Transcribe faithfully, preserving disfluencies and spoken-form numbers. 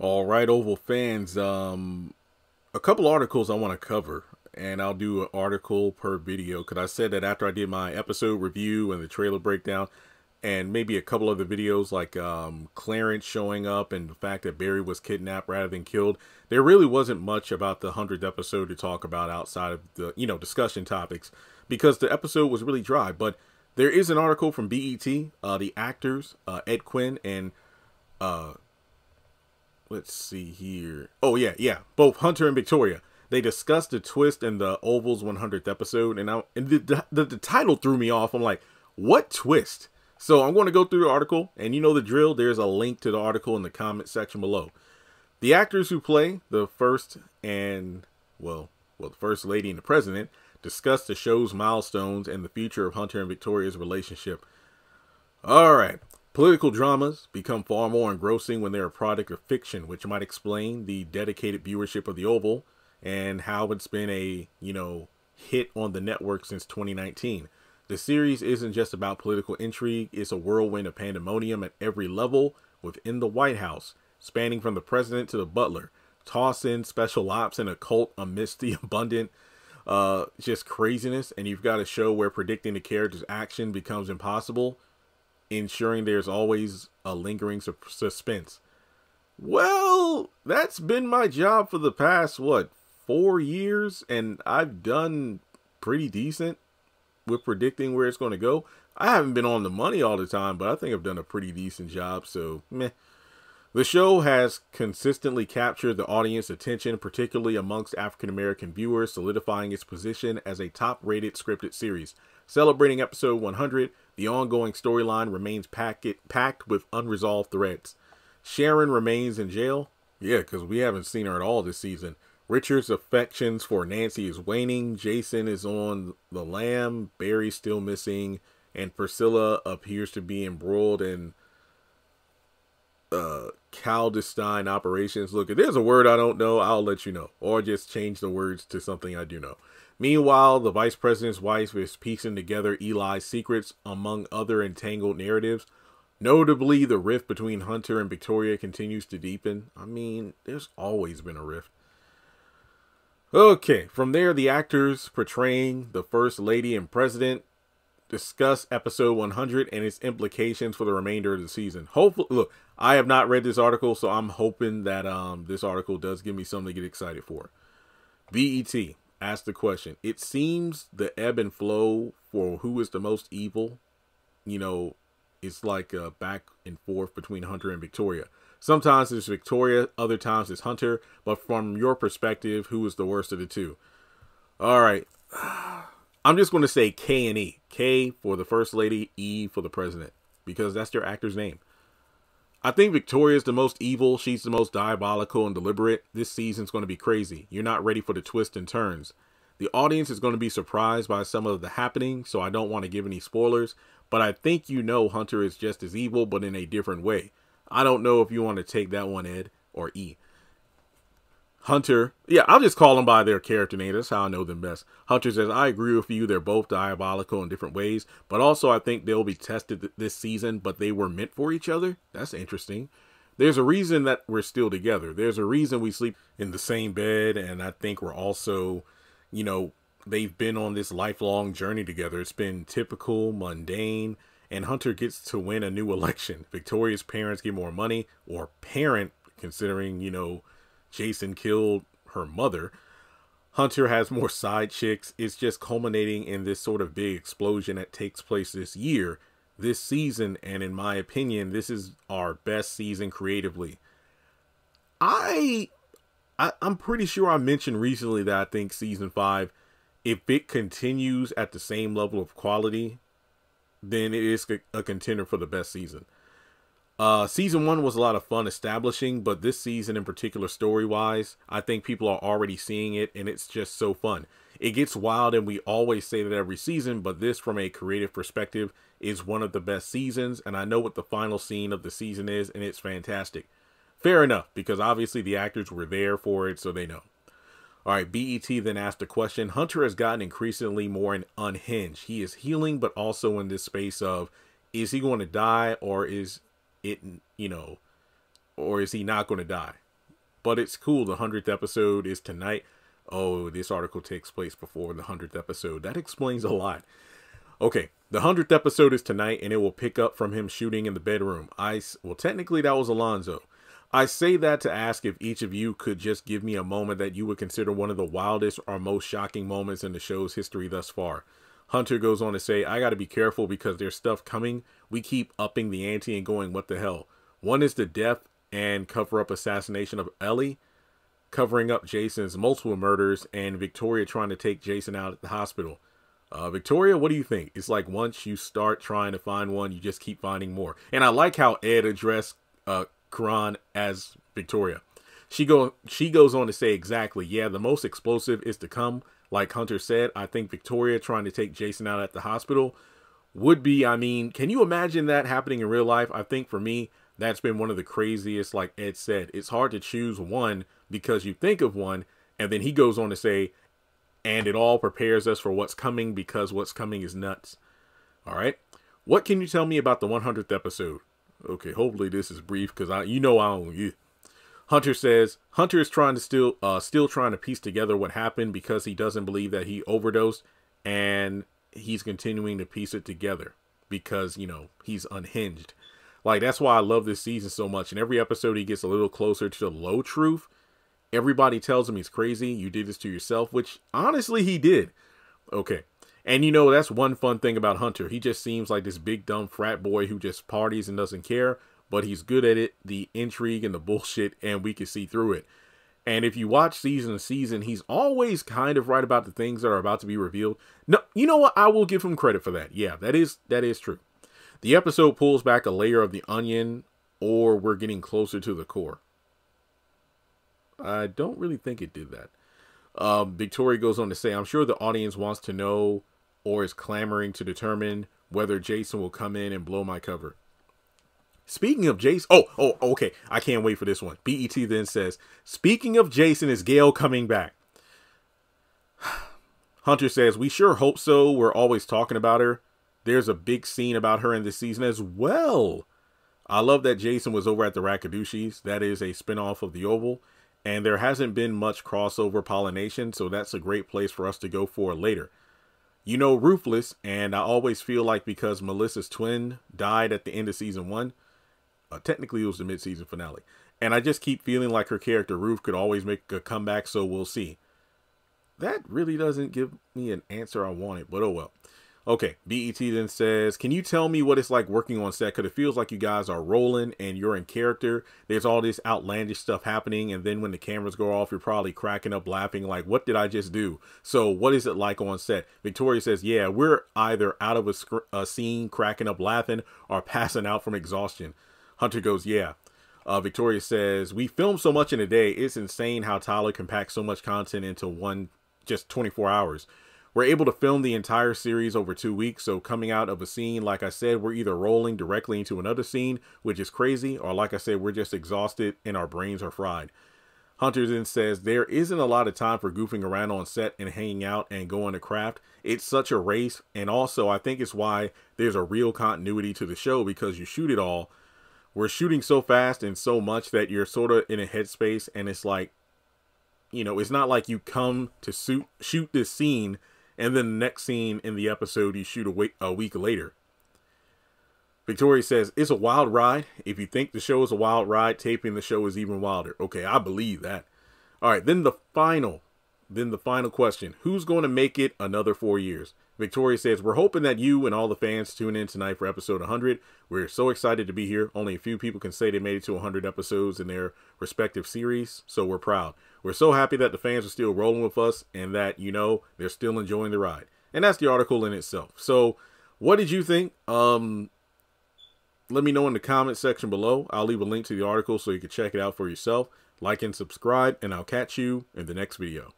All right, Oval fans, um, a couple articles I want to cover, and I'll do an article per video, because I said that after I did my episode review and the trailer breakdown, and maybe a couple other videos like um, Clarence showing up and the fact that Barry was kidnapped rather than killed, there really wasn't much about the hundredth episode to talk about outside of the, you know, discussion topics, because the episode was really dry. But there is an article from B E T, uh, the actors, uh, Ed Quinn and... Uh, Let's see here. Oh, yeah, yeah. Both Hunter and Victoria. They discussed the twist in the Oval's hundredth episode. And, I, and the, the, the title threw me off. I'm like, what twist? So I'm going to go through the article. And you know the drill. There's a link to the article in the comment section below. The actors who play the first and, well, well, the first lady and the president discussed the show's milestones and the future of Hunter and Victoria's relationship. All right. Political dramas become far more engrossing when they're a product of fiction, which might explain the dedicated viewership of The Oval and how it's been a, you know, hit on the network since twenty nineteen. The series isn't just about political intrigue, it's a whirlwind of pandemonium at every level within the White House, spanning from the president to the butler. Toss in special ops and a cult amidst the abundant uh, just craziness, and you've got a show where predicting the character's action becomes impossible, ensuring there's always a lingering su suspense. Well, that's been my job for the past, what, four years? And I've done pretty decent with predicting where it's going to go. I haven't been on the money all the time, but I think I've done a pretty decent job, so meh. The show has consistently captured the audience's attention, particularly amongst African-American viewers, solidifying its position as a top-rated scripted series. Celebrating episode one hundred, the ongoing storyline remains packed, packed with unresolved threads. Sharon remains in jail. Yeah, because we haven't seen her at all this season. Richard's affections for Nancy is waning. Jason is on the lam. Barry's still missing. And Priscilla appears to be embroiled in uh, clandestine operations. Look, if there's a word I don't know, I'll let you know. Or just change the words to something I do know. Meanwhile, the vice president's wife is piecing together Eli's secrets, among other entangled narratives. Notably, the rift between Hunter and Victoria continues to deepen. I mean, there's always been a rift. Okay, from there, the actors portraying the first lady and president discuss episode one hundred and its implications for the remainder of the season. Hopefully, look, I have not read this article, so I'm hoping that um, this article does give me something to get excited for. B E T. Ask the question. It seems the ebb and flow for who is the most evil, you know, it's like a back and forth between Hunter and Victoria. Sometimes it's Victoria, other times it's Hunter, but from your perspective, who is the worst of the two? All right. I'm just going to say K and E. K for the first lady, E for the president, because that's their actor's name. I think Victoria is the most evil. She's the most diabolical and deliberate. This season's going to be crazy. You're not ready for the twists and turns. The audience is going to be surprised by some of the happening, so I don't want to give any spoilers. But I think you know Hunter is just as evil, but in a different way. I don't know if you want to take that one, Ed, or E. Hunter, yeah, I'll just call them by their character name. That's how I know them best. Hunter says, I agree with you. They're both diabolical in different ways, but also I think they'll be tested th this season, but they were meant for each other. That's interesting. There's a reason that we're still together. There's a reason we sleep in the same bed. And I think we're also, you know, they've been on this lifelong journey together. It's been typical, mundane, and Hunter gets to win a new election. Victoria's parents get more money, or parent, considering, you know, Jason killed her mother. Hunter has more side chicks. It's just culminating in this sort of big explosion that takes place this year, this season, and in my opinion, this is our best season creatively. I, I I'm pretty sure I mentioned recently that I think season five, if it continues at the same level of quality, then it is a contender for the best season. Uh, season one was a lot of fun establishing, but this season in particular, story-wise, I think people are already seeing it, and it's just so fun. It gets wild, and we always say that every season, but this, from a creative perspective, is one of the best seasons, and I know what the final scene of the season is, and it's fantastic. Fair enough, because obviously the actors were there for it, so they know. All right, B E T then asked the question, Hunter has gotten increasingly more unhinged. He is healing, but also in this space of, is he going to die, or is... it you know or is he not going to die? but it's cool. The hundredth episode is tonight. Oh, this article takes place before the hundredth episode. That explains a lot. Okay, the hundredth episode is tonight, and it will pick up from him shooting in the bedroom. I, well, technically, that was Alonzo. I say that to ask if each of you could just give me a moment that you would consider one of the wildest or most shocking moments in the show's history thus far. Hunter goes on to say, I got to be careful because there's stuff coming. We keep upping the ante and going, what the hell? One is the death and cover-up assassination of Ellie, covering up Jason's multiple murders, and Victoria trying to take Jason out at the hospital. Uh, Victoria, what do you think? It's like once you start trying to find one, you just keep finding more. And I like how Ed addressed uh, Karan as Victoria. She, go, she goes on to say exactly, yeah, the most explosive is to come. Like Hunter said, I think Victoria trying to take Jason out at the hospital would be, I mean, can you imagine that happening in real life? I think for me, that's been one of the craziest, like Ed said. It's hard to choose one because you think of one, and then he goes on to say, and it all prepares us for what's coming because what's coming is nuts. All right. What can you tell me about the hundredth episode? Okay, hopefully this is brief because I, you know I don't... You. Hunter says, Hunter is trying to still, uh, still trying to piece together what happened because he doesn't believe that he overdosed, and he's continuing to piece it together because, you know, he's unhinged. Like, that's why I love this season so much. In every episode, he gets a little closer to the low truth. Everybody tells him he's crazy. You did this to yourself, which honestly he did. Okay. And, you know, that's one fun thing about Hunter. He just seems like this big, dumb frat boy who just parties and doesn't care, but he's good at it, the intrigue and the bullshit, and we can see through it. And if you watch season to season, he's always kind of right about the things that are about to be revealed. No, you know what? I will give him credit for that. Yeah, that is that is true. The episode pulls back a layer of the onion, or we're getting closer to the core. I don't really think it did that. Um, Victoria goes on to say, I'm sure the audience wants to know or is clamoring to determine whether Jason will come in and blow my cover. Speaking of Jason, oh, oh, okay. I can't wait for this one. B E T then says, speaking of Jason, is Gale coming back? Hunter says, we sure hope so. We're always talking about her. There's a big scene about her in this season as well. I love that Jason was over at the Rakudushi's. That is a spinoff of The Oval. And there hasn't been much crossover pollination, so that's a great place for us to go for later. You know, Ruthless, and I always feel like because Melissa's twin died at the end of season one, uh, technically it was the mid-season finale, and I just keep feeling like her character Ruth could always make a comeback, so we'll see. That really doesn't give me an answer I wanted, but oh well. Okay, B E T then says, can you tell me what it's like working on set? Because it feels like you guys are rolling and you're in character. There's all this outlandish stuff happening. And then when the cameras go off, you're probably cracking up laughing like, what did I just do? So what is it like on set? Victoria says, yeah, we're either out of a, a scene cracking up laughing or passing out from exhaustion. Hunter goes, yeah. Uh, Victoria says, we film so much in a day. It's insane how Tyler can pack so much content into one, just twenty-four hours. We're able to film the entire series over two weeks, so coming out of a scene, like I said, we're either rolling directly into another scene, which is crazy, or like I said, we're just exhausted and our brains are fried. Hunter then says, there isn't a lot of time for goofing around on set and hanging out and going to craft. It's such a race, and also I think it's why there's a real continuity to the show, because you shoot it all. We're shooting so fast and so much that you're sort of in a headspace, and it's like, you know, it's not like you come to shoot, shoot this scene, and then the next scene in the episode, you shoot a, a week later. Victoria says, it's a wild ride. If you think the show is a wild ride, taping the show is even wilder. Okay, I believe that. All right, then the final, then the final question. Who's going to make it another four years? Victoria says, we're hoping that you and all the fans tune in tonight for episode one hundred. We're so excited to be here. Only a few people can say they made it to one hundred episodes in their respective series, so we're proud. We're so happy that the fans are still rolling with us and that, you know, they're still enjoying the ride. And that's the article in itself. So what did you think? Um, let me know in the comment section below. I'll leave a link to the article so you can check it out for yourself. Like and subscribe, and I'll catch you in the next video.